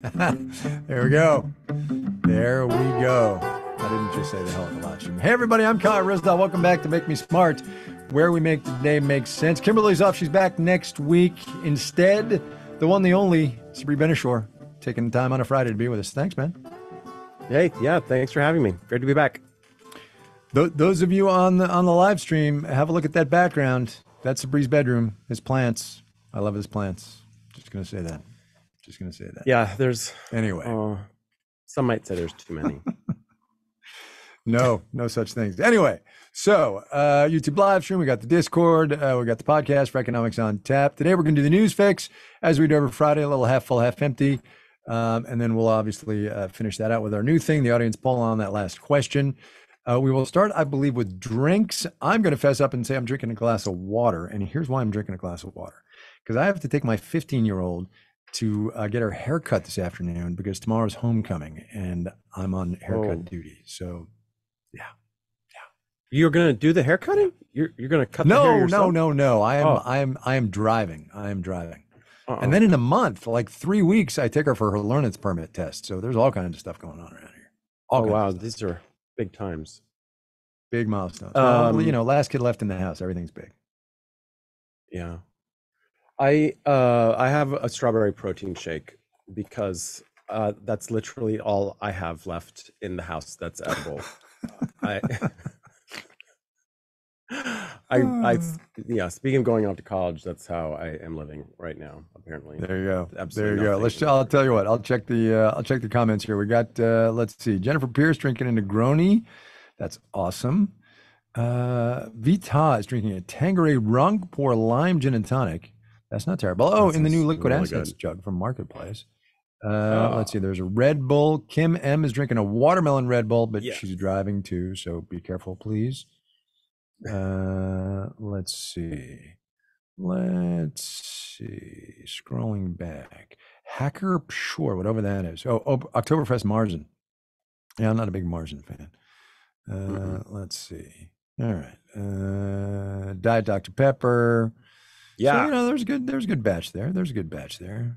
There we go. There we go. I didn't just say the hell of a lot. Hey, everybody, I'm Kyle Rizdal. Welcome back to Make Me Smart, where we make today make sense. Kimberly's off. She's back next week. Instead, the one, the only, Sabri Benishore, taking time on a Friday to be with us. Thanks, man. Hey, yeah, thanks for having me. Great to be back. Those of you on the live stream, have a look at that background. That's Sabri's bedroom, his plants. I love his plants. Just going to say that. Yeah, there's anyway. Some might say there's too many. no such things. Anyway, so YouTube live stream. We got the Discord. We got the podcast for Economics on Tap. Today we're going to do the news fix as we do every Friday, a little half full, half empty, and then we'll obviously finish that out with our new thing, the audience poll on that last question. We will start, I believe, with drinks. I'm going to fess up and say I'm drinking a glass of water, and here's why I'm drinking a glass of water, because I have to take my 15-year-old. To get her haircut this afternoon because tomorrow's homecoming and I'm on haircut duty. So, yeah. You're gonna do the haircutting? You're gonna cut the hair yourself? No. I am driving. Uh-oh. And then in a month, like 3 weeks, I take her for her learner's permit test. So there's all kinds of stuff going on around here. Wow, these are big times, big milestones. Well, last kid left in the house, everything's big. Yeah. I have a strawberry protein shake because that's literally all I have left in the house that's edible. Speaking of going off to college, that's how I am living right now. Apparently. There you go. Absolutely. There you go. I'll tell you what. I'll check the comments here. We got. Let's see. Jennifer Pierce drinking a Negroni. That's awesome. Vita is drinking a Tanqueray Rum, pour lime gin and tonic. That's not terrible. Oh, in the new liquid assets jug from Marketplace. Let's see. There's a Red Bull. Kim M is drinking a watermelon Red Bull, but she's driving too, so be careful, please. Let's see. Scrolling back. Hacker Pshore, whatever that is. Oh, Oktoberfest Marzen. Yeah, I'm not a big Marzen fan. Let's see. All right. Diet Dr. Pepper. Yeah, so, there's a good batch there.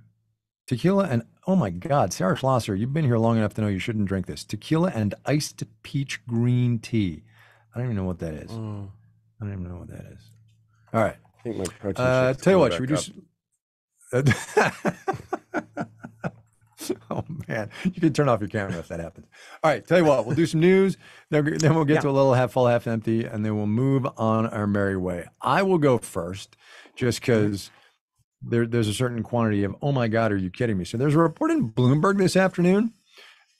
Tequila and oh my God, Sarah Schlosser, you've been here long enough to know you shouldn't drink this. Tequila and iced peach green tea. I don't even know what that is. All right. I think my protein tell you what, should we oh man, you can turn off your camera if that happens. All right, tell you what, we'll do some news. Then we'll get to a little half full, half empty, and then we'll move on our merry way. I will go first. Just because there's a certain quantity of, oh my God, are you kidding me? So there's a report in Bloomberg this afternoon.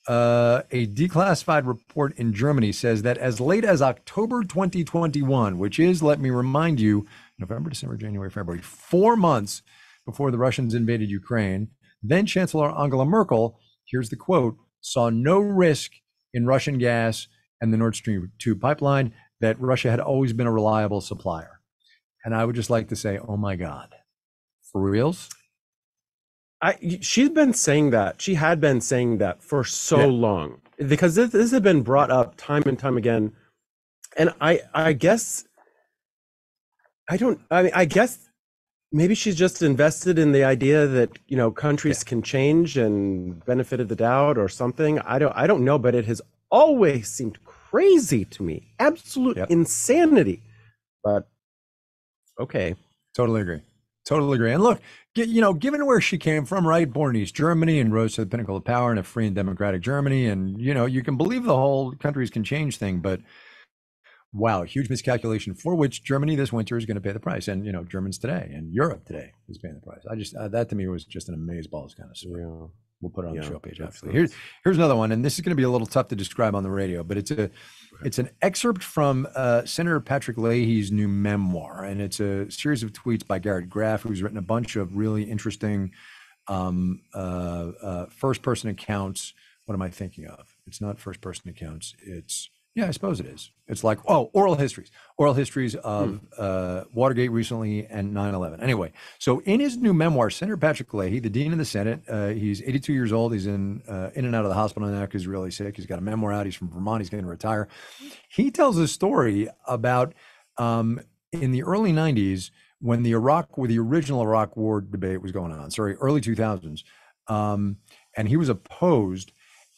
A declassified report in Germany says that as late as October 2021, which is, let me remind you, November, December, January, February, 4 months before the Russians invaded Ukraine, then Chancellor Angela Merkel, here's the quote, saw no risk in Russian gas and the Nord Stream 2 pipeline, that Russia had always been a reliable supplier. And I would just like to say, oh my God, for reals? She's been saying that. She had been saying that for so long, because this had been brought up time and time again. And I guess maybe she's just invested in the idea that, countries can change and benefit of the doubt or something. I don't know, but it has always seemed crazy to me. Absolute insanity. But okay. Totally agree. And look, given where she came from, right, born in East Germany and rose to the pinnacle of power in a free and democratic Germany. And, you can believe the whole countries can change thing, but wow, huge miscalculation for which Germany this winter is going to pay the price. And, Germans today and Europe today is paying the price. I just, that to me was just an amazeballs kind of story. Yeah. We'll put it on the show page. Absolutely. Here's another one. And this is going to be a little tough to describe on the radio, but it's an excerpt from Senator Patrick Leahy's new memoir. And it's a series of tweets by Garrett Graff, who's written a bunch of really interesting first person accounts. What am I thinking of? It's not first person accounts. I suppose it is. It's like, oral histories of Watergate recently and 9/11. Anyway, so in his new memoir, Senator Patrick Leahy, the dean of the Senate, he's 82 years old. He's in and out of the hospital now because he's really sick. He's got a memoir out. He's from Vermont. He's going to retire. He tells a story about in the early 90s when the original Iraq War debate was going on, early 2000s. and he was opposed.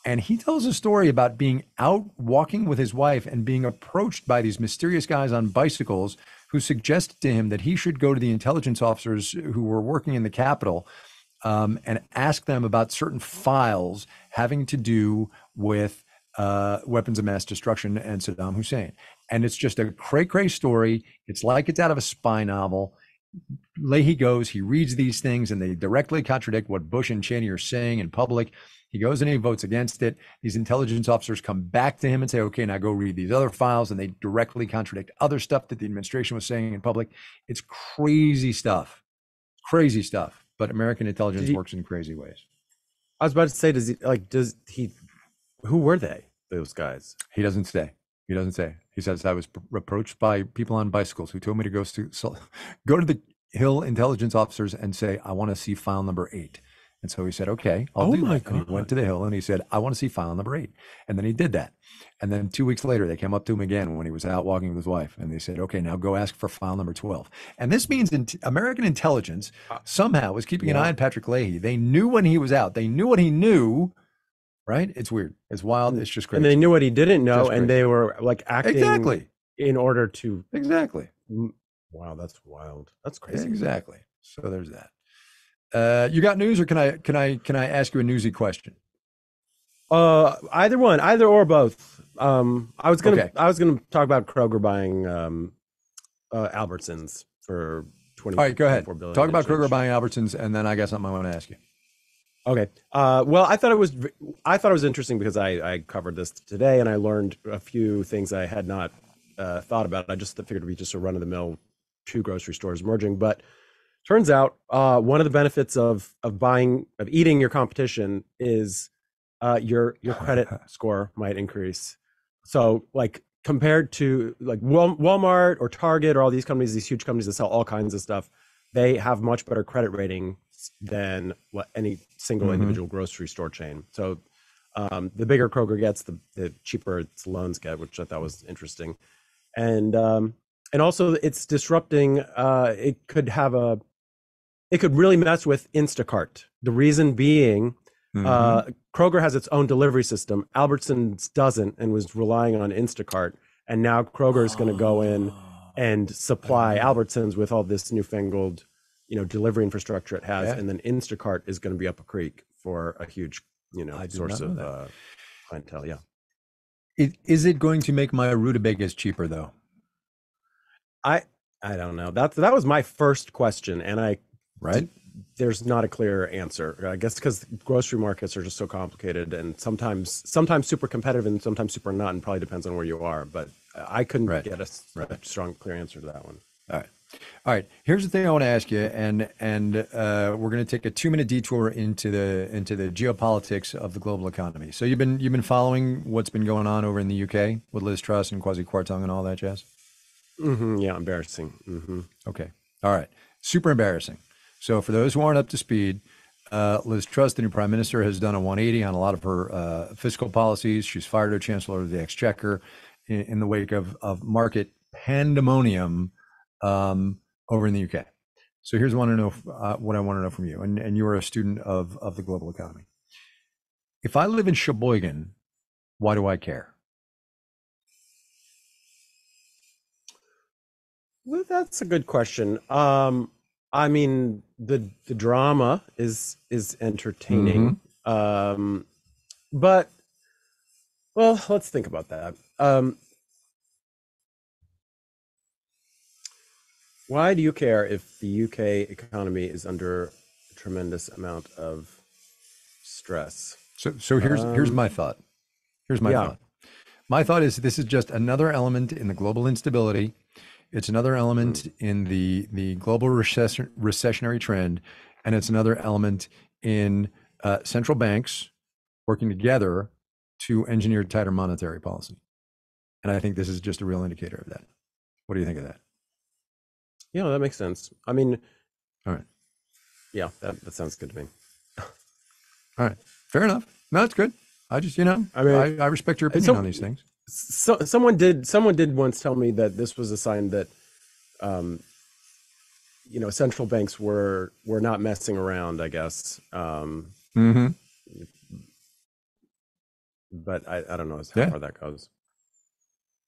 And he tells a story about being out walking with his wife and being approached by these mysterious guys on bicycles who suggested to him that he should go to the intelligence officers who were working in the Capitol and ask them about certain files having to do with weapons of mass destruction and Saddam Hussein. And it's just a cray-cray story. It's like it's out of a spy novel. Leahy goes, he reads these things, and they directly contradict what Bush and Cheney are saying in public. He goes and he votes against it. These intelligence officers come back to him and say, okay, now go read these other files. And they directly contradict other stuff that the administration was saying in public. It's crazy stuff, crazy stuff. But American intelligence works in crazy ways. I was about to say, who were they, those guys? He doesn't say. He doesn't say. He says, I was approached by people on bicycles who told me to go to the Hill intelligence officers and say, I want to see file number 8. And so he said, okay, I'll do that. And he went to the Hill and he said, I want to see file number 8. And then he did that. And then 2 weeks later, they came up to him again when he was out walking with his wife. And they said, okay, now go ask for file number 12. And this means American intelligence somehow was keeping an eye on Patrick Leahy. They knew when he was out. They knew what he knew, right? It's weird. It's wild. It's just crazy. And they knew what he didn't know. And they were like acting in order to. Exactly. Wow, that's wild. That's crazy. Exactly. So there's that. You got news, or can I ask you a newsy question? Either one, either or both. I was gonna talk about Kroger buying Albertsons for $24 billion. All right, go ahead. Talk about Kroger buying Albertsons, and then I got something I want to ask you. Okay. Well, I thought it was interesting because I covered this today and I learned a few things I had not thought about. I just figured it'd be just a run of the mill, 2 grocery stores merging, but. Turns out, one of the benefits of eating your competition is your credit score might increase. So, like compared to like Walmart or Target or all these companies, these huge companies that sell all kinds of stuff, they have much better credit ratings than any single individual grocery store chain. So, the bigger Kroger gets, the cheaper its loans get, which I thought was interesting, and also it's disrupting. It could really mess with Instacart. The reason being, Kroger has its own delivery system. Albertsons doesn't and was relying on Instacart. And now Kroger is going to go in and supply Albertsons with all this newfangled, delivery infrastructure it has. Yeah. And then Instacart is going to be up a creek for a huge, source of clientele. Yeah. Is it going to make my rutabagas cheaper though? I don't know. That was my first question, and there's not a clear answer. I guess because grocery markets are just so complicated, and sometimes super competitive, and sometimes super not, and probably depends on where you are. But I couldn't get a strong, clear answer to that one. All right. Here's the thing I want to ask you, and we're going to take a 2-minute detour into the geopolitics of the global economy. So you've been following what's been going on over in the UK with Liz Truss and Kwasi Kwarteng and all that jazz. Yeah, embarrassing. Okay. All right. Super embarrassing. So for those who aren't up to speed, Liz Truss, the new prime minister, has done a 180 on a lot of her fiscal policies. She's fired her chancellor of the exchequer in the wake of market pandemonium over in the UK. So here's what I want to know from you, and you are a student of the global economy. If I live in Sheboygan, why do I care? Well, that's a good question. I mean, the drama is entertaining, but let's think about that. Why do you care if the UK economy is under a tremendous amount of stress? So here's my thought. Here's my thought. My thought is this is just another element in the global instability. It's another element in the global recessionary trend, and it's another element in central banks working together to engineer tighter monetary policy. And I think this is just a real indicator of that. What do you think of that? Yeah, that makes sense. I mean, all right. Yeah, that sounds good to me. All right. Fair enough. No, it's good. I just, I mean, I respect your opinion on these things. So someone did once tell me that this was a sign that, central banks were not messing around, I guess. But I don't know how far that goes.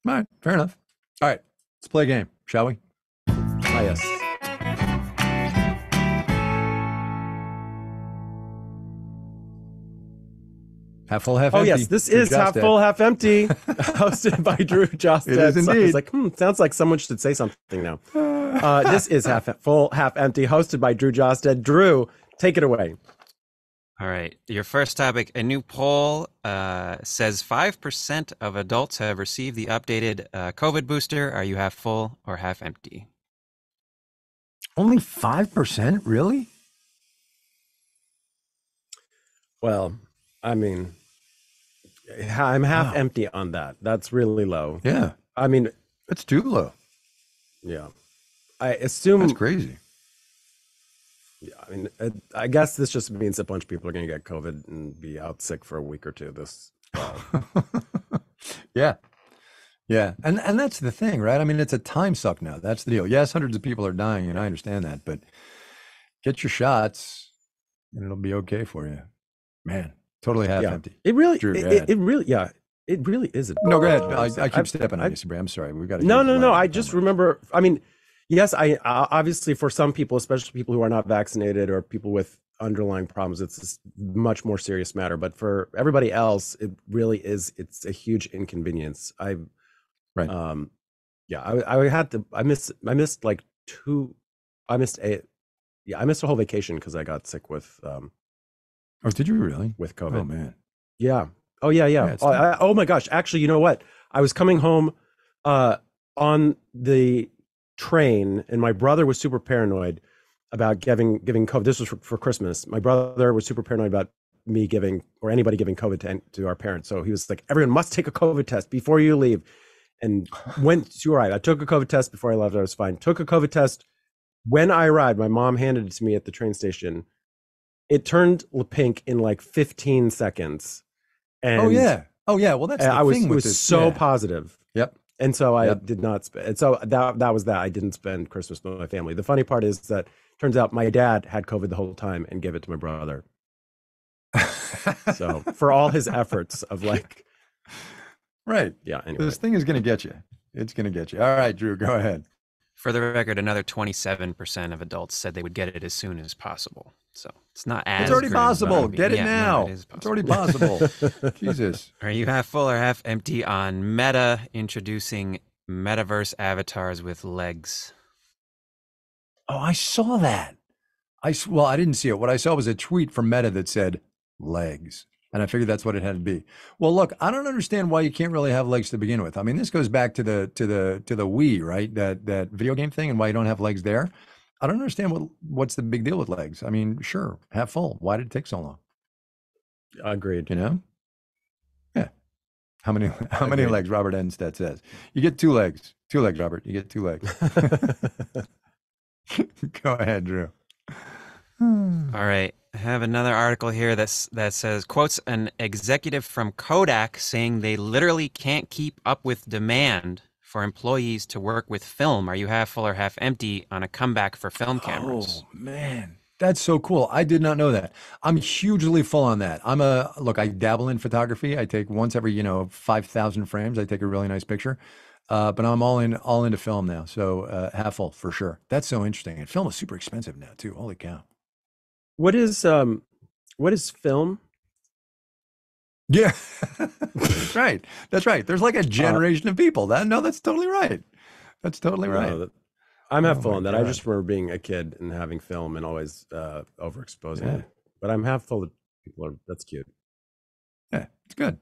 All right, fair enough. All right, let's play a game, shall we? Ah, yes. Half full, half empty. Oh, yes, this is Half Full, Half Empty, hosted by Drew Jostad. It is indeed. Sounds like someone should say something now. This is Half Full, Half Empty, hosted by Drew Jostad. Drew, take it away. All right. Your first topic, a new poll says 5% of adults have received the updated COVID booster. Are you half full or half empty? Only 5%? Really? Well, I mean, I'm half empty on that. That's really low. Yeah. I mean, it's too low. Yeah. I assume. That's crazy. Yeah, I mean, I guess this just means a bunch of people are going to get COVID and be out sick for a week or two. This, yeah, and that's the thing, right? I mean, it's a time suck now. That's the deal. Yes, hundreds of people are dying, and I understand that. But get your shots, and it'll be okay for you. Man, totally half empty. It really, Drew, it really is. No, go ahead. I keep stepping on you, Sabri. I'm sorry. We've got to. No. I just remember. I mean. Yes, I obviously for some people, especially people who are not vaccinated or people with underlying problems, it's a much more serious matter. But for everybody else, it really is. It's a huge inconvenience. I missed a whole vacation because I got sick with. Oh, did you really? With COVID? Oh man. Yeah. Oh yeah. Oh my gosh. Actually, you know what? I was coming home on the train, and my brother was super paranoid about giving COVID. This was for Christmas. My brother was super paranoid about me giving or anybody giving COVID to our parents. So he was like, everyone must take a COVID test before you leave. And I took a COVID test before I left. I was fine. Took a COVID test. When I arrived, my mom handed it to me at the train station. It turned pink in like 15 seconds. And Oh yeah. Well, that's the thing with this. It was so positive. Yep. And so I did not spend. And so that was that. I didn't spend Christmas with my family. The funny part is that turns out my dad had COVID the whole time and gave it to my brother. So for all his efforts of right. Yeah. Anyway. This thing is going to get you. It's going to get you. All right, Drew, go ahead. For the record, another 27% of adults said they would get it as soon as possible. So it's not as. It's already possible. Get it now. No, it's already possible. Jesus. Are you half full or half empty on Meta introducing metaverse avatars with legs? Oh, I saw that. Well, I didn't see it. What I saw was a tweet from Meta that said legs. And I figured that's what it had to be. Well, look, I don't understand why you can't really have legs to begin with. I mean, this goes back to the Wii, right? That video game thing, and why you don't have legs there. I don't understand what's the big deal with legs. I mean, sure, half full. Why did it take so long? Agreed. You know? Yeah. How many legs? Robert Enstead says you get two legs. Two legs, Robert. You get two legs. Go ahead, Drew. All right. I have another article here that says, quotes an executive from Kodak saying they literally can't keep up with demand for employees to work with film. Are you half full or half empty on a comeback for film cameras? Oh, man. That's so cool. I did not know that. I'm hugely full on that. I dabble in photography. I take once every, 5,000 frames. I take a really nice picture. But I'm all into film now. So half full for sure. That's so interesting. And film is super expensive now too. Holy cow. What is film? Yeah, right. That's right. There's like a generation of people that. No, that's totally right. That's totally right. I'm half full on that. God. I just remember being a kid and having film and always overexposing it. But I'm half full of people. That's cute. Yeah, it's good.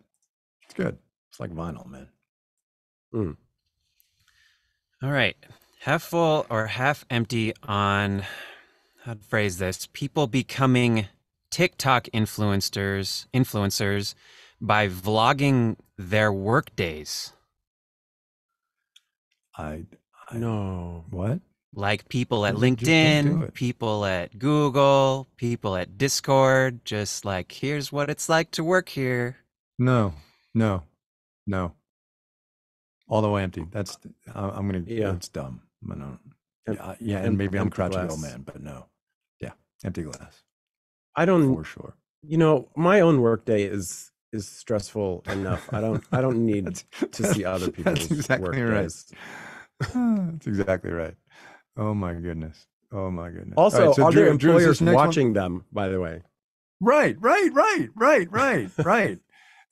It's good. It's like vinyl, man. Mm. All right. Half full or half empty on... I'd phrase this, people becoming TikTok influencers by vlogging their work days. I know. What? Like people at LinkedIn, people at Google, people at Discord, just like, here's what it's like to work here. No. All the way empty. That's, I'm going to, that's dumb. I don't, and maybe I'm crouching old man, but no. Empty glass. I don't. For sure. you know, my own workday is stressful enough. I don't need to see other people's workdays. Right. That's exactly right. Oh my goodness. Also, right, so are there employers watching them, by the way? Right.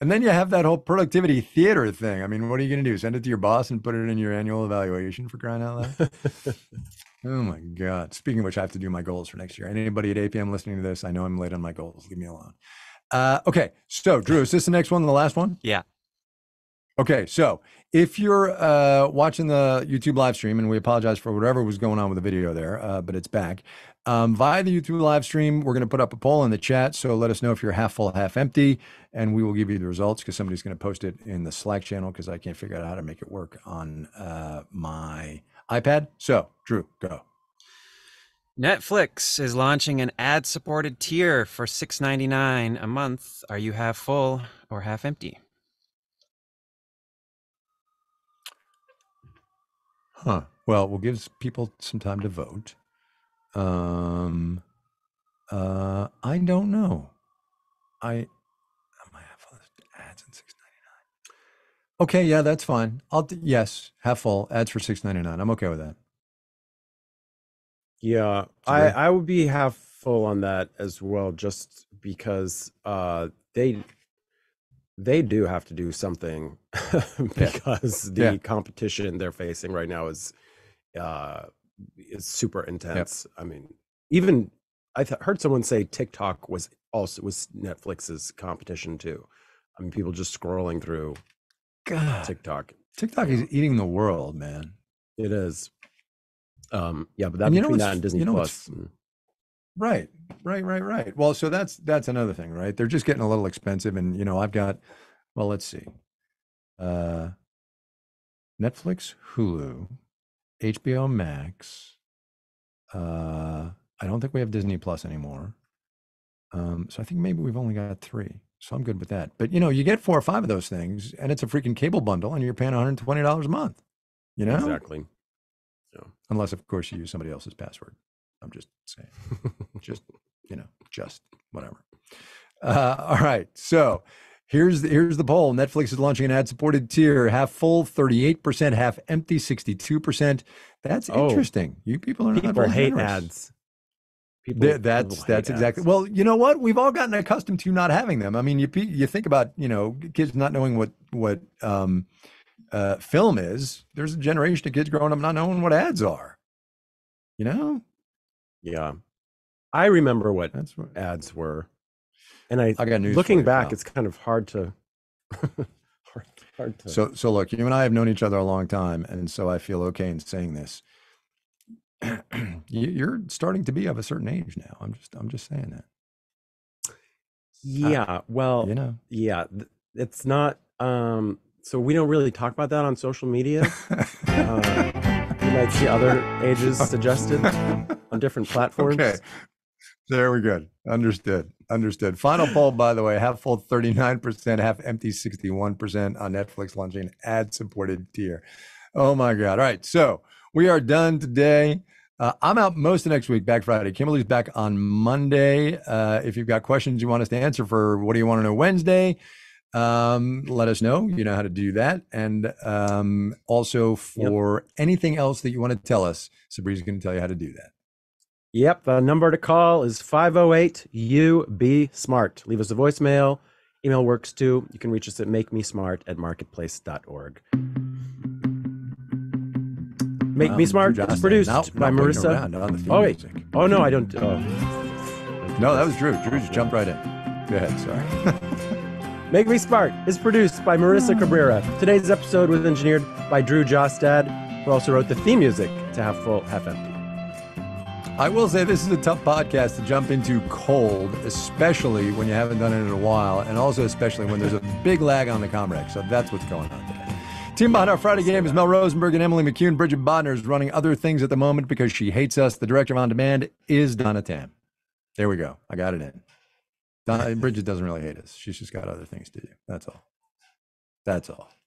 And then you have that whole productivity theater thing. I mean, what are you going to do? Send it to your boss and put it in your annual evaluation, for crying out loud? Oh my God. Speaking of which, I have to do my goals for next year. Anybody at 8 p.m. listening to this, I know I'm late on my goals. Leave me alone. Okay. So Drew, is this the next one, the last one? Yeah. Okay. So if you're watching the YouTube live stream, and we apologize for whatever was going on with the video there, but it's back. Via the YouTube live stream, we're going to put up a poll in the chat. So let us know if you're half full, half empty, and we will give you the results because somebody's going to post it in the Slack channel because I can't figure out how to make it work on my iPad. So Drew, go. Netflix is launching an ad-supported tier for $6.99 a month. Are you half full or half empty? Huh. Well, we'll give people some time to vote. I don't know. I might have all those ads in $6.99. Okay, yeah, that's fine. Yes, half full ads for $6.99. I'm okay with that. Yeah, I would be half full on that as well, just because they do have to do something because the competition they're facing right now is super intense. Yep. I mean, even I heard someone say TikTok was Netflix's competition too. I mean, people just scrolling through TikTok. TikTok is eating the world, man. It is. But that between that and Disney Plus. Right. Well, so that's another thing, right? They're just getting a little expensive, and I've got, well, let's see, Netflix, Hulu, HBO Max. I don't think we have Disney Plus anymore. So I think maybe we've only got 3. So I'm good with that. But you get 4 or 5 of those things, and it's a freaking cable bundle, and you're paying $120 a month. Exactly. So. Unless, of course, you use somebody else's password. I'm just saying, just whatever. All right. So here's the poll. Netflix is launching an ad-supported tier. Half full, 38%. Half empty, 62%. That's interesting. You people are not very generous. Ads. That's exactly ads. Well, you know what? We've all gotten accustomed to not having them. I mean, you think about kids not knowing what film is. There's a generation of kids growing up not knowing what ads are. Yeah, I remember what ads were, and I got news. Looking back, It's kind of hard to. So look, you and I have known each other a long time, and so I feel okay in saying this. You're starting to be of a certain age now. I'm just saying that. Yeah. Yeah. It's not. So we don't really talk about that on social media. You might see other ages suggested on different platforms. Okay. There we go. Understood. Final poll, by the way, half full 39%, half empty 61% on Netflix launching an ad-supported tier. Oh my God. All right. So we are done today. I'm out most of next week, back Friday. Kimberly's back on Monday. If you've got questions you want us to answer for What Do You Want to Know Wednesday, let us know. You know how to do that. And also for anything else that you want to tell us, Sabri's going to tell you how to do that. Yep. The number to call is 508-UB-SMART. Leave us a voicemail. Email works too. You can reach us at makemesmart@marketplace.org. Make Me Smart is produced by Marissa. No, that was Drew. Drew just jumped right in. Go ahead. Sorry. Make Me Smart is produced by Marissa Cabrera. Today's episode was engineered by Drew Jostad, who also wrote the theme music to Half Full, Half Empty. I will say this is a tough podcast to jump into cold, especially when you haven't done it in a while, and also especially when there's a big lag on the Comrex. So that's what's going on today. Team behind our Friday game is Mel Rosenberg and Emily McCune. Bridget Bodner is running other things at the moment because she hates us. The director of On Demand is Donna Tam. There we go. I got it in. Bridget doesn't really hate us. She's just got other things to do. That's all.